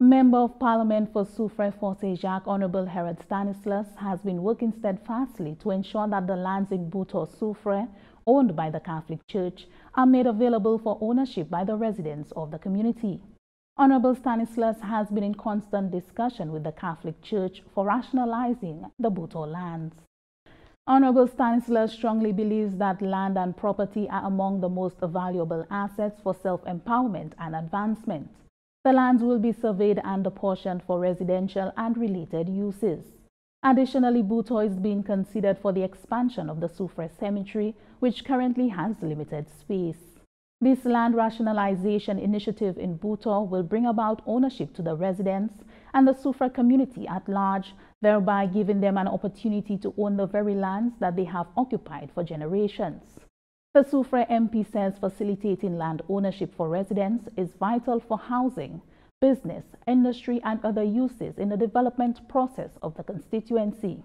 Member of Parliament for Soufriere Force-Jacques, Honorable Herod Stanislas, has been working steadfastly to ensure that the lands in Bouton Soufriere, owned by the Catholic Church, are made available for ownership by the residents of the community. Honorable Stanislas has been in constant discussion with the Catholic Church for rationalizing the Bouton lands. Honorable Stanislas strongly believes that land and property are among the most valuable assets for self-empowerment and advancement. The lands will be surveyed and apportioned for residential and related uses. Additionally, Bouton is being considered for the expansion of the Soufriere Cemetery, which currently has limited space. This land rationalization initiative in Bouton will bring about ownership to the residents and the Soufriere community at large, thereby giving them an opportunity to own the very lands that they have occupied for generations. The Soufriere MP says facilitating land ownership for residents is vital for housing, business, industry and other uses in the development process of the constituency.